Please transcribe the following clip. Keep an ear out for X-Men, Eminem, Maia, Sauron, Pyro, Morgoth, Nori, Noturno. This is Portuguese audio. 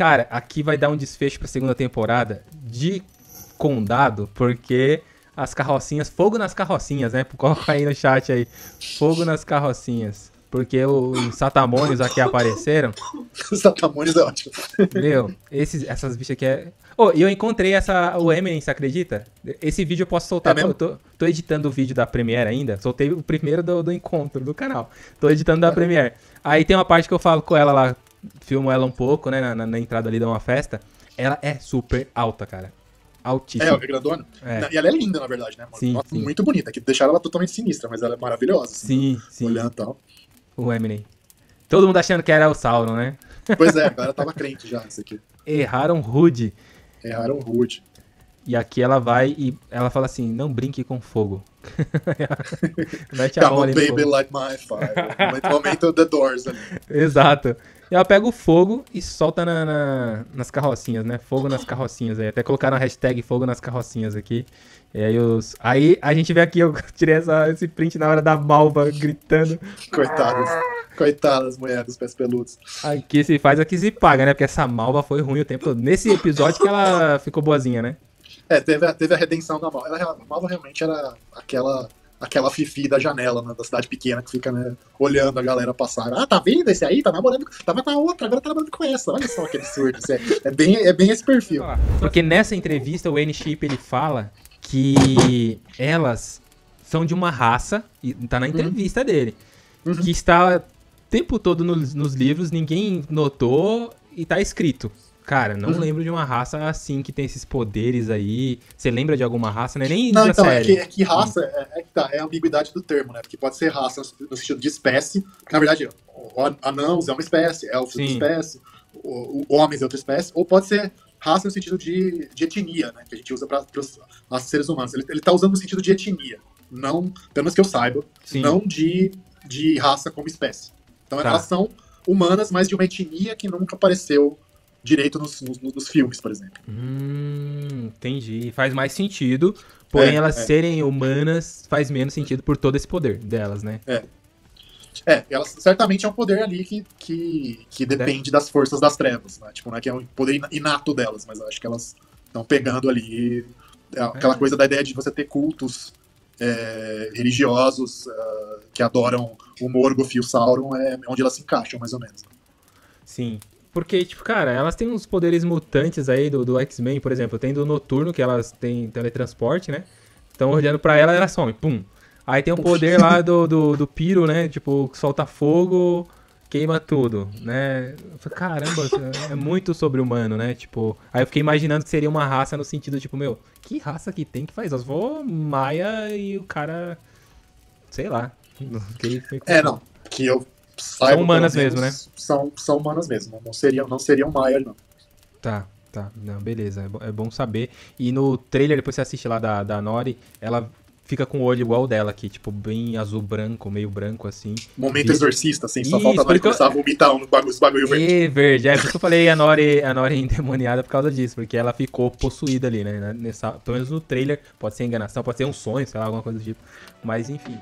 cara, aqui vai dar um desfecho pra segunda temporada de Condado, porque as carrocinhas, fogo nas carrocinhas, né? Coloca aí no chat aí, fogo nas carrocinhas. Porque os satamônios aqui apareceram. Os satamônios é ótimo. Meu, essas bichas aqui é... Oh, eu encontrei o Eminem, você acredita? Esse vídeo eu posso soltar. É, eu tô editando o vídeo da Premiere ainda. Soltei o primeiro do encontro do canal. Tô editando da Premiere. Aí tem uma parte que eu falo com ela lá, filmo ela um pouco, né? Na entrada ali de uma festa. Ela é super alta, cara. Altíssima. É, ela é grandona. É. E ela é linda, na verdade, né? Sim, nossa, sim. Muito bonita. Que deixaram ela totalmente sinistra, mas ela é maravilhosa. Assim, sim, sim. Olhando e tal. O Eminem. Todo mundo achando que era o Sauron, né? Pois é, a galera tava crente já, isso aqui. Erraram rude. Erraram rude. E aqui ela vai e ela fala assim, não brinque com fogo. Mete a mão ali no baby fogo. Like my fire. Momento The Doors ali. Exato. E ela pega o fogo e solta nas carrocinhas, né? Fogo nas carrocinhas aí. Até colocaram a hashtag fogo nas carrocinhas aqui. E aí, aí a gente vê aqui, eu tirei esse print na hora da Malva gritando. Coitadas. Coitadas, mulher dos pés peludos. Aqui se faz, aqui se paga, né? Porque essa Malva foi ruim o tempo todo. Nesse episódio que ela ficou boazinha, né? É, teve a redenção da Malva. A Malva realmente era aquela fifi da janela, né, da cidade pequena, que fica, né, olhando a galera passar. Ah, tá vendo esse aí? Tá namorando, tava com a outra, agora tá namorando com essa. Olha só que absurdo. É bem esse perfil. Porque nessa entrevista o N-Sheep, ele fala que elas são de uma raça, e tá na entrevista dele, que está o tempo todo nos livros, ninguém notou e tá escrito. Cara, não lembro de uma raça assim que tem esses poderes aí. Você lembra de alguma raça, né? Nem não, da então, série. É que raça é a ambiguidade do termo, né? Porque pode ser raça no sentido de espécie. Porque, na verdade, anãos é uma espécie, elfos é outra espécie, homens é outra espécie. Ou pode ser raça no sentido de etnia, né? Que a gente usa para os seres humanos. Ele tá usando no sentido de etnia. Não, pelo menos que eu saiba, sim, não de raça como espécie. Então, elas são humanas, mas de uma etnia que nunca apareceu direito nos filmes, por exemplo. Entendi. Faz mais sentido, porém elas serem humanas faz menos sentido por todo esse poder delas, né? Elas certamente é um poder ali que depende das forças das trevas, né? Tipo, não é que é um poder inato delas, mas eu acho que elas estão pegando ali aquela coisa da ideia de você ter cultos religiosos que adoram o Morgoth e o Sauron, é onde elas se encaixam, mais ou menos. Sim. Porque, tipo, cara, elas têm uns poderes mutantes aí do X-Men, por exemplo. Tem do Noturno, que elas têm teletransporte, né? Então, olhando pra ela, ela some, pum. Aí tem o poder lá do Pyro, né? Tipo, solta fogo, queima tudo, né? Caramba, é muito sobre-humano, né? Tipo, aí eu fiquei imaginando que seria uma raça no sentido, tipo, meu, que raça que tem que faz? Nós vou Maia e o cara... Sei lá. Não. Que eu... São humanas mesmo, né? São humanas mesmo, não seriam Maia, não. Tá, não, beleza, é bom saber. E no trailer, depois você assiste lá da Nori, ela fica com o olho igual o dela aqui, tipo, bem azul-branco, meio branco, assim. Momento exorcista, assim, só falta a Nori começar a vomitar os bagulho verde. É verde, é por isso que eu falei a Nori endemoniada por causa disso, porque ela ficou possuída ali, né? Pelo menos no trailer, pode ser enganação, pode ser um sonho, sei lá, alguma coisa do tipo, mas enfim...